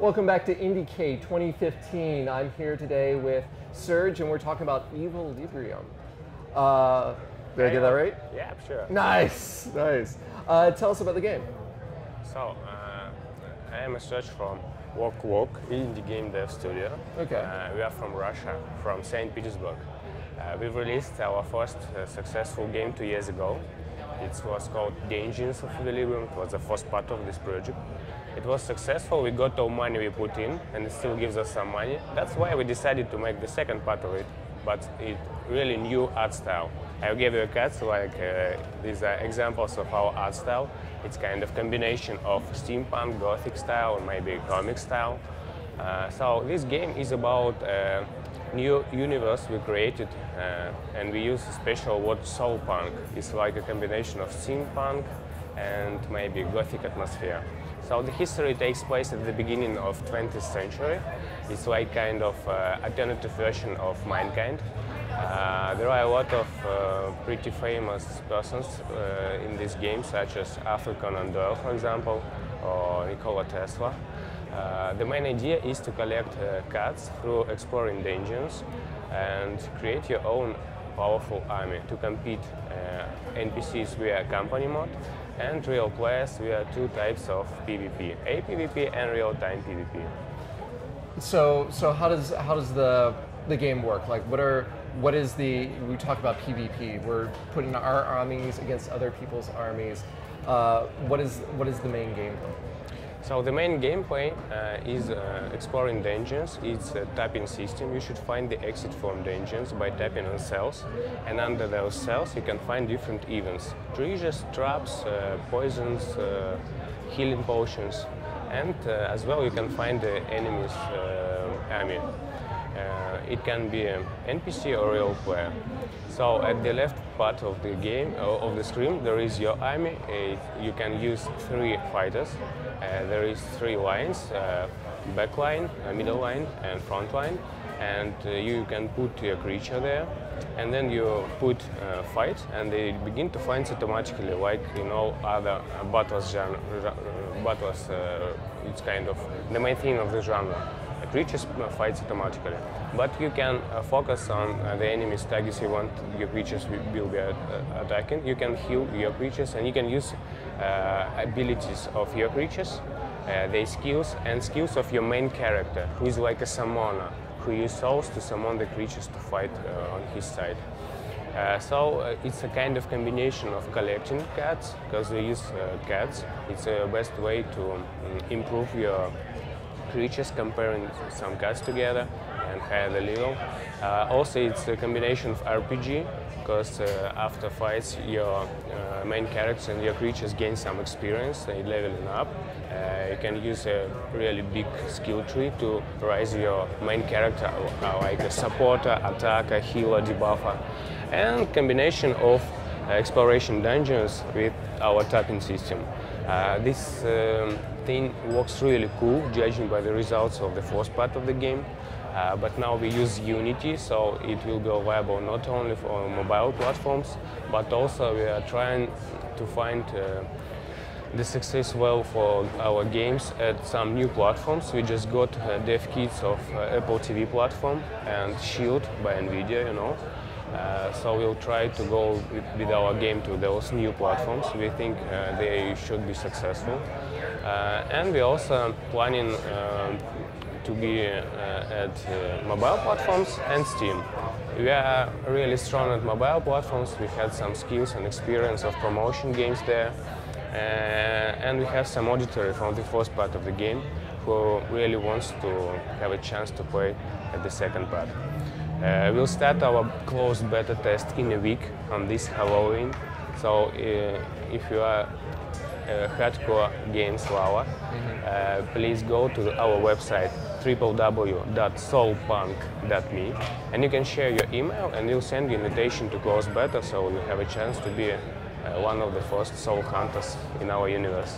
Welcome back to IndieCade 2015. I'm here today with Serge, and we're talking about Evilibrium. Did I get that right? Yeah, sure. Nice, nice. Tell us about the game. So, I am Serge from Walk indie game dev studio. Okay. We are from Russia, from St. Petersburg. We've released our first successful game 2 years ago. It was called Dungeons of Evilibrium. It was the first part of this project. It was successful, we got all money we put in, and it still gives us some money. That's why we decided to make the second part of it, but it really new art style. I gave you a cut, like these are examples of our art style. It's kind of combination of steampunk, gothic style, and maybe comic style. So this game is about new universe we created, and we use a special word soulpunk. It's like a combination of steampunk and maybe gothic atmosphere. So the history takes place at the beginning of 20th century. It's like kind of alternative version of mankind. There are a lot of pretty famous persons in this game, such as Afrikan Andor, for example, or Nikola Tesla. The main idea is to collect cards through exploring dungeons and create your own powerful army to compete NPCs via company mode and real players via two types of PvP, APVP and real-time PvP. So how does the game work? Like we talk about PvP, we're putting our armies against other people's armies. What is the main gameplay? So the main gameplay is exploring dungeons. It's a tapping system. You should find the exit from dungeons by tapping on cells, and under those cells you can find different events: treasures, traps, poisons, healing potions, and as well you can find the enemy's army. It can be an NPC or real player. So at the left part of the game, of the screen, there is your army. You can use three fighters. There is three lines, back line, middle line, and front line. And you can put your creature there, and then you put fight, and they begin to fight automatically, like other battles genre. Battles, it's kind of the main thing of the genre. Creatures fights automatically, but you can focus on the enemy's targets you want your creatures will be attacking. You can heal your creatures, and you can use abilities of your creatures, their skills, and skills of your main character, who is like a summoner, who uses souls to summon the creatures to fight on his side. So it's a kind of combination of collecting cards, because we use cards. It's the best way to improve your creatures, comparing some cards together and higher the level. Also, it's a combination of RPG, because after fights your main characters and your creatures gain some experience, they leveling up. You can use a really big skill tree to raise your main character, like a supporter, attacker, healer, debuffer, and combination of exploration dungeons with our tapping system. This thing works really cool, judging by the results of the first part of the game. But now we use Unity, so it will be available not only for mobile platforms, but also we are trying to find the success well for our games at some new platforms. We just got dev kits of Apple TV platform and Shield by NVIDIA, so we'll try to go with our game to those new platforms. We think they should be successful. And we're also planning to be at mobile platforms and Steam. We are really strong at mobile platforms. We had some skills and experience of promotion games there. And we have some auditory from the first part of the game who really wants to have a chance to play at the second part. We'll start our closed beta test in a week on this Halloween. So if you are a hardcore games lover, please go to our website www.soulpunk.me, and you can share your email, and we'll send you an invitation to closed beta, so you have a chance to be one of the first soul hunters in our universe.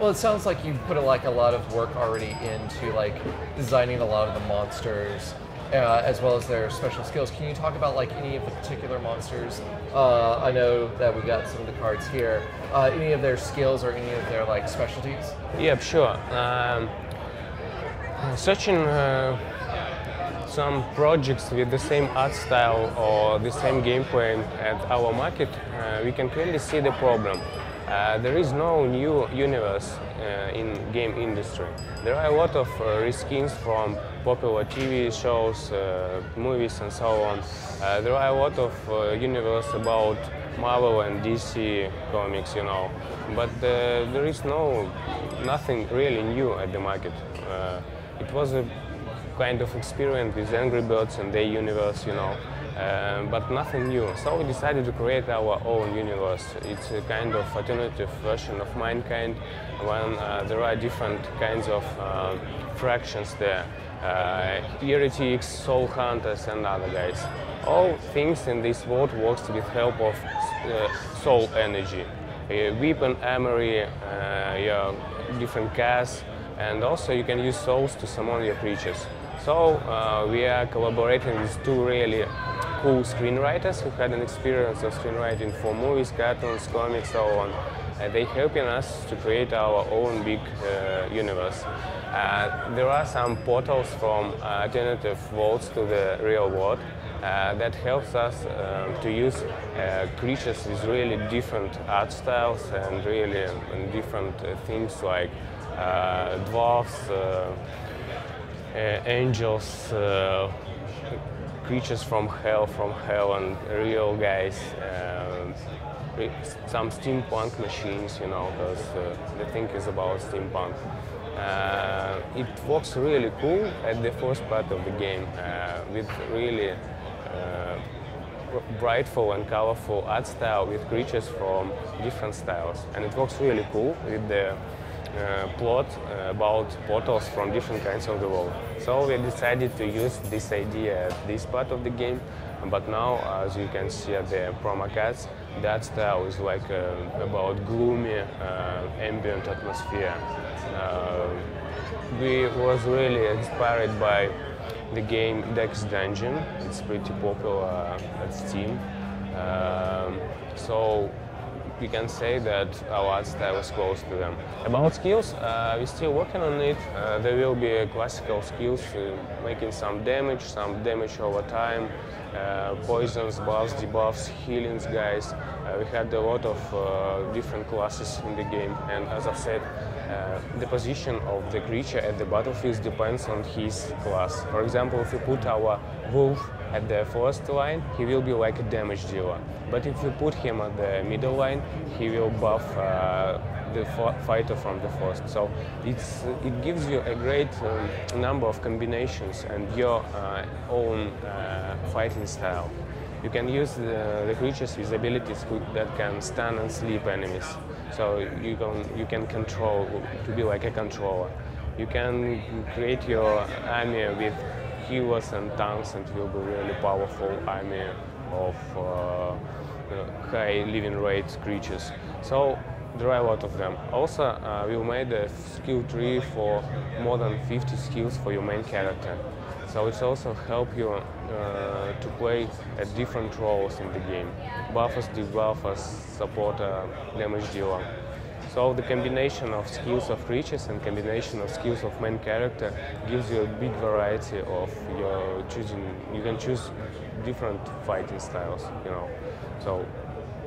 Well, it sounds like you've put a lot of work already into designing a lot of the monsters, as well as their special skills. Can you talk about any of the particular monsters? I know that we got some of the cards here. Any of their skills or any of their specialties? Yeah, sure. Searching some projects with the same art style or the same gameplay at our market, we can clearly see the problem. There is no new universe in game industry. There are a lot of reskins from popular TV shows, movies and so on. There are a lot of universe about Marvel and DC comics, you know. But there is nothing really new at the market. It was a kind of experience with Angry Birds and their universe, you know. But nothing new, so we decided to create our own universe. It's a kind of alternative version of Mankind, when there are different kinds of fractions there. Heretics, soul hunters and other guys. All things in this world works with help of soul energy. Weapon, armory, your different casts, and also you can use souls to summon your creatures. So we are collaborating with two really cool screenwriters who had an experience of screenwriting for movies, cartoons, comics, so on. They're helping us to create our own big universe. There are some portals from alternative worlds to the real world that helps us to use creatures with really different art styles and really different things like dwarves, angels, creatures from hell and real guys, some steampunk machines, you know, because the thing is about steampunk. It works really cool at the first part of the game, with really brightful and colorful art style with creatures from different styles. And it works really cool with the plot about portals from different kinds of the world. So we decided to use this idea at this part of the game, but now, as you can see at the promo cards, that style is like about gloomy ambient atmosphere. We was really inspired by the game Dex Dungeon. It's pretty popular at Steam. So we can say that our art style is close to them. About skills, we're still working on it. There will be classical skills, making some damage over time, poisons, buffs, debuffs, healings, guys. We had a lot of different classes in the game, and as I said, the position of the creature at the battlefield depends on his class. For example, if you put our wolf at the first line, he will be like a damage dealer. But if you put him at the middle line, he will buff the fighter from the first. So it gives you a great number of combinations and your own fighting style. You can use the creatures with abilities that can stun and sleep enemies. So you can control, to be like a controller. You can create your army with healers and tanks, and will be really powerful army of high living rate creatures. So there are a lot of them. Also, we made a skill tree for more than 50 skills for your main character. So it's also help you to play at different roles in the game. Buffers, debuffers, supporter, damage dealer. So the combination of skills of creatures and combination of skills of main character gives you a big variety of your choosing. You can choose different fighting styles, you know. So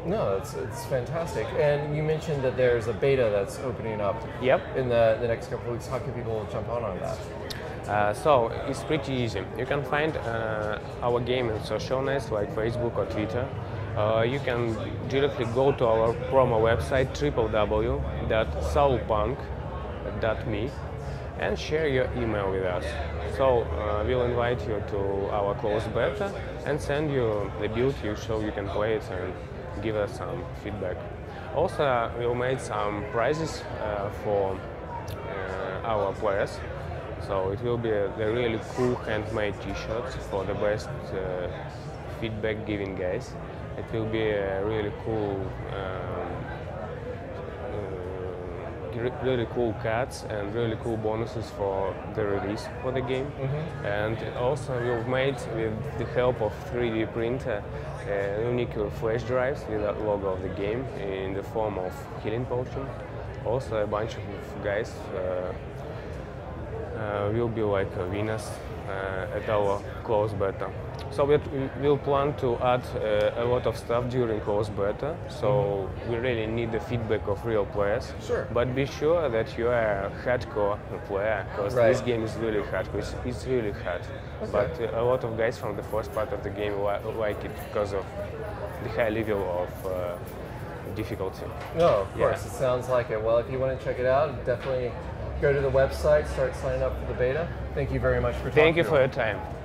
no, it's fantastic. And you mentioned that there's a beta that's opening up. Yep. In the next couple of weeks. How can people jump on that? So it's pretty easy. You can find our game in social nets like Facebook or Twitter. You can directly go to our promo website www.soulpunk.me and share your email with us. So we'll invite you to our closed beta and send you the build so you can play it and give us some feedback. Also, we'll make some prizes for our players. So it will be a really cool handmade t-shirt for the best feedback giving guys. It will be a really cool cards and really cool bonuses for the release for the game. Mm-hmm. And also we've made, with the help of 3D printer, unique flash drives with the logo of the game in the form of healing potion. Also a bunch of guys will be like winners at our closed beta. So we will plan to add a lot of stuff during closed beta, so we really need the feedback of real players. Sure. But be sure that you are a hardcore player, because this game is really hardcore, it's really hard. Okay. But a lot of guys from the first part of the game like it because of the high level of difficulty. No, of course, it sounds like it. Well, if you want to check it out, definitely go to the website, start signing up for the beta. Thank you very much for talking to us. Thank you for your time.